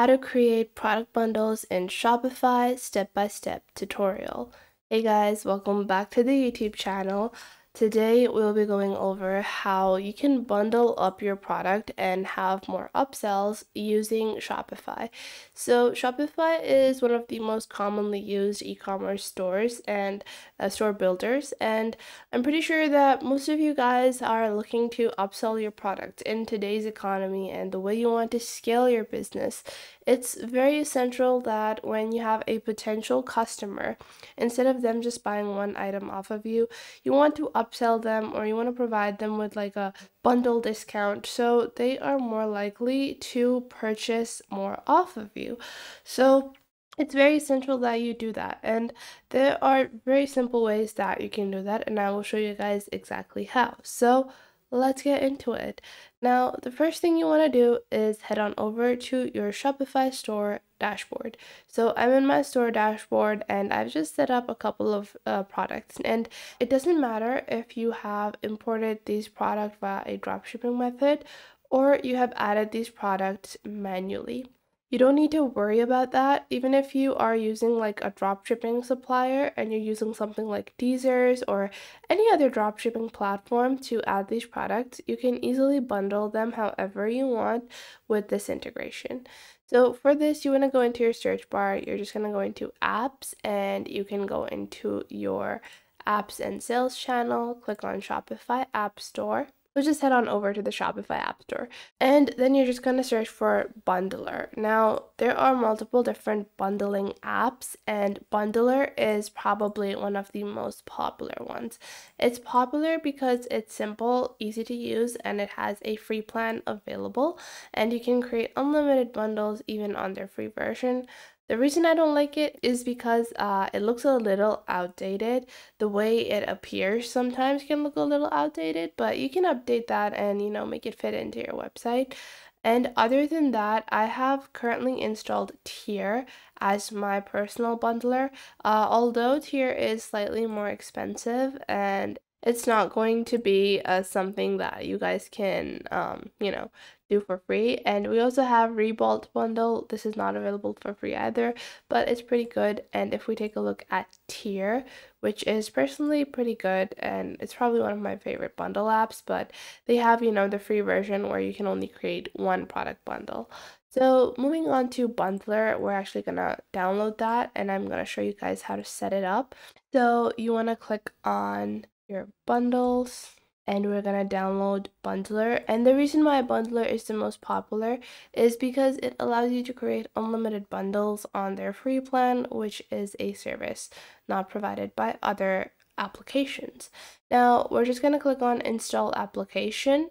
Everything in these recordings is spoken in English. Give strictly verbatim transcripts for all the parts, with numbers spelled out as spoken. How to create product bundles in Shopify step-by-step tutorial. Hey guys, welcome back to the YouTube channel. Today we'll be going over how you can bundle up your product and have more upsells using Shopify. So Shopify is one of the most commonly used e-commerce stores and uh, store builders, and I'm pretty sure that most of you guys are looking to upsell your product in today's economy and the way you want to scale your business. It's very essential that when you have a potential customer, instead of them just buying one item off of you, you want to upsell them, or you want to provide them with like a bundle discount so they are more likely to purchase more off of you. So it's very essential that you do that, and there are very simple ways that you can do that, and I will show you guys exactly how. So let's get into it. Now, the first thing you want to do is head on over to your Shopify store dashboard. So I'm in my store dashboard, and I've just set up a couple of uh, products, and it doesn't matter if you have imported these products via a dropshipping method or you have added these products manually. You don't need to worry about that. Even if you are using like a dropshipping supplier and you're using something like Teasers or any other dropshipping platform to add these products, you can easily bundle them however you want with this integration. So for this, you want to go into your search bar. You're just going to go into apps, and you can go into your apps and sales channel, click on Shopify App Store. So just head on over to the Shopify App Store, and then you're just going to search for Bundler. Now, there are multiple different bundling apps, and Bundler is probably one of the most popular ones. It's popular because it's simple, easy to use, and it has a free plan available, and you can create unlimited bundles even on their free version. The reason I don't like it is because uh, it looks a little outdated. The way it appears sometimes can look a little outdated, but you can update that and, you know, make it fit into your website. And other than that, I have currently installed Tier as my personal bundler. Uh, although Tier is slightly more expensive, and it's not going to be uh, something that you guys can, um, you know, do for free. And we also have Rebolt Bundle. This is not available for free either, but it's pretty good. And if we take a look at Tier, which is personally pretty good, and it's probably one of my favorite bundle apps, but they have, you know, the free version where you can only create one product bundle. So moving on to Bundler, we're actually going to download that, and I'm going to show you guys how to set it up. So you want to click on your bundles, and we're gonna download Bundler. And the reason why Bundler is the most popular is because it allows you to create unlimited bundles on their free plan, which is a service not provided by other applications. Now we're just gonna click on install application,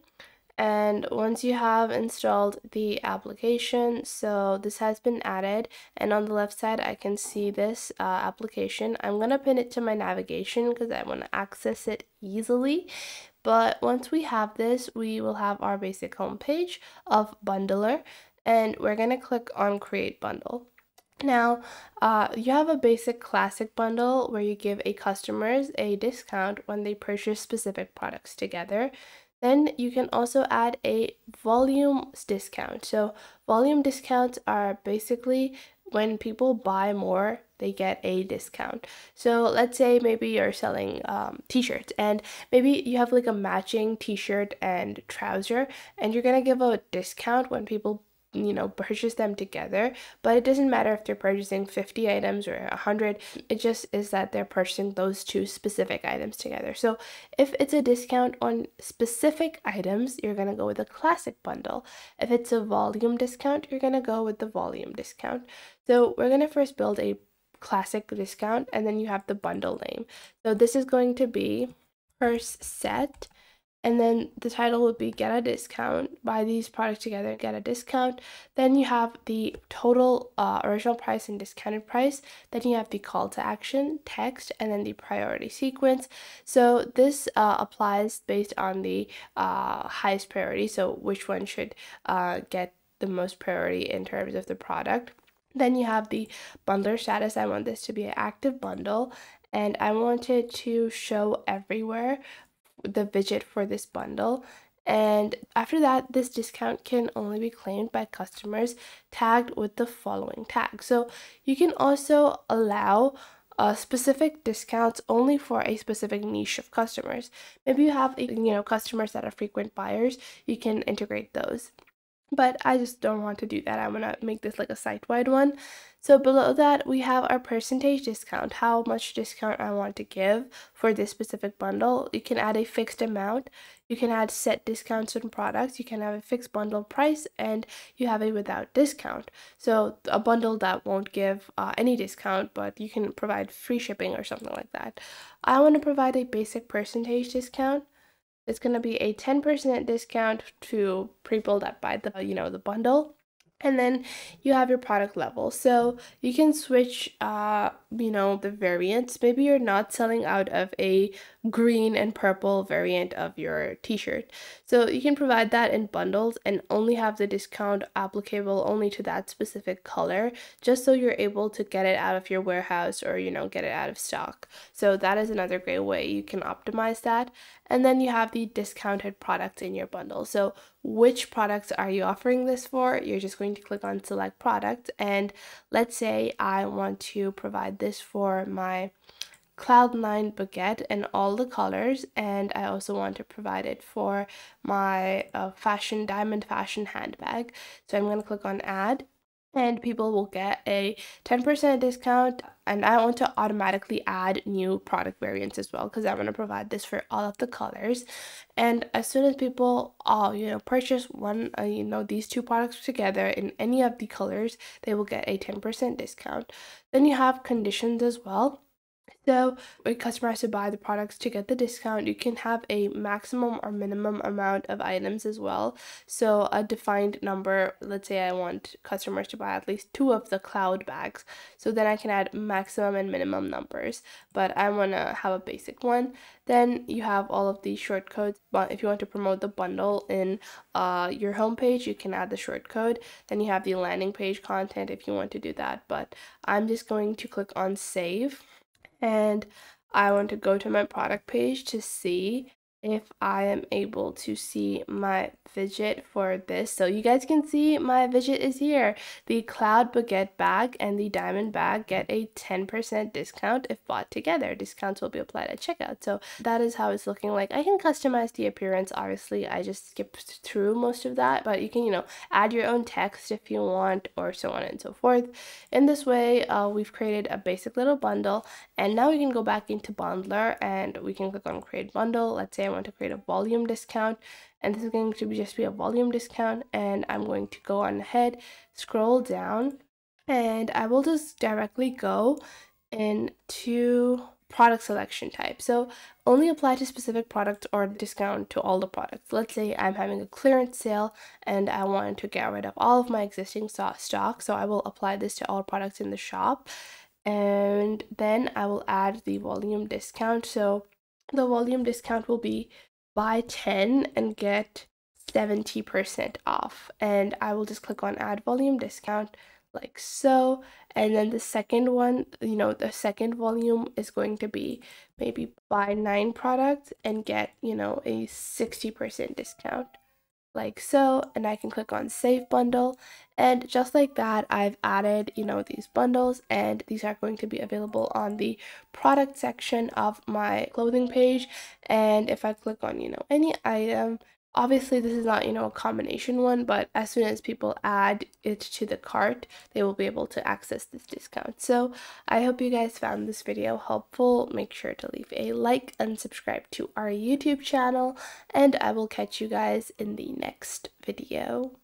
and once you have installed the application, so this has been added, and on the left side I can see this uh, application. I'm gonna pin it to my navigation because I want to access it easily. But once we have this, we will have our basic homepage of Bundler, and we're going to click on Create Bundle. Now, uh, you have a basic classic bundle where you give a customers a discount when they purchase specific products together. Then you can also add a volume discount. So volume discounts are basically when people buy more, they get a discount. So let's say maybe you're selling um, t-shirts, and maybe you have like a matching t-shirt and trouser, and you're gonna give a discount when people, you know, purchase them together. But it doesn't matter if they're purchasing fifty items or one hundred, it just is that they're purchasing those two specific items together. So if it's a discount on specific items, you're going to go with a classic bundle. If it's a volume discount, you're going to go with the volume discount. So we're going to first build a classic discount, and then you have the bundle name. So this is going to be purse set, and then the title would be get a discount, buy these products together, get a discount. Then you have the total uh, original price and discounted price. Then you have the call to action, text, and then the priority sequence. So this uh, applies based on the uh, highest priority, so which one should uh, get the most priority in terms of the product. Then you have the bundler status. I want this to be an active bundle, and I want it to show everywhere the widget for this bundle. And after that, this discount can only be claimed by customers tagged with the following tag. So you can also allow Uh, specific discounts only for a specific niche of customers. Maybe you have, you know, customers that are frequent buyers, you can integrate those. But I just don't want to do that. I'm going to make this like a site-wide one. So below that, we have our percentage discount, how much discount I want to give for this specific bundle. You can add a fixed amount. You can add set discounts on products. You can have a fixed bundle price, and you have a without discount. So a bundle that won't give uh, any discount, but you can provide free shipping or something like that. I want to provide a basic percentage discount. It's going to be a ten percent discount to people that buy the, you know, the bundle. And then you have your product level. So you can switch, uh, you know, the variants. Maybe you're not selling out of a green and purple variant of your t-shirt. So you can provide that in bundles and only have the discount applicable only to that specific color, just so you're able to get it out of your warehouse or, you know, get it out of stock. So that is another great way you can optimize that. And then you have the discounted products in your bundle. So which products are you offering this for? You're just going to click on select product, and let's say I want to provide this for my Cloud nine baguette in all the colors, and I also want to provide it for my uh, fashion diamond fashion handbag. So I'm going to click on add, and people will get a ten percent discount. And I want to automatically add new product variants as well, because I'm going to provide this for all of the colors. And as soon as people, all, you know, purchase one, uh, you know, these two products together in any of the colors, they will get a ten percent discount. Then you have conditions as well. So a customer has to buy the products to get the discount. You can have a maximum or minimum amount of items as well. So a defined number, let's say I want customers to buy at least two of the cloud bags. So then I can add maximum and minimum numbers, but I want to have a basic one. Then you have all of these short codes. But if you want to promote the bundle in uh, your homepage, you can add the short code. Then you have the landing page content if you want to do that. But I'm just going to click on save. And I want to go to my product page to see if I am able to see my widget for this. So you guys can see my widget is here. The Cloud Baguette bag and the Diamond bag get a ten percent discount if bought together. Discounts will be applied at checkout. So that is how it's looking like. I can customize the appearance. Obviously, I just skipped through most of that, but you can, you know, add your own text if you want, or so on and so forth. In this way, uh, we've created a basic little bundle, and now we can go back into Bundler and we can click on Create Bundle. Let's say I want to create a volume discount, and this is going to be just be a volume discount, and I'm going to go on ahead, scroll down, and I will just directly go into product selection type. So only apply to specific products or discount to all the products. Let's say I'm having a clearance sale and I want to get rid of all of my existing stock, so I will apply this to all products in the shop, and then I will add the volume discount. So the volume discount will be buy ten and get seventy percent off. And I will just click on add volume discount like so. And then the second one, you know, the second volume is going to be maybe buy nine products and get, you know, a sixty percent discount like so. And I can click on save bundle. And just like that, I've added, you know, these bundles, and these are going to be available on the product section of my clothing page. And if I click on, you know, any item, obviously this is not, you know, a combination one, but as soon as people add it to the cart, they will be able to access this discount. So I hope you guys found this video helpful. Make sure to leave a like and subscribe to our YouTube channel, and I will catch you guys in the next video.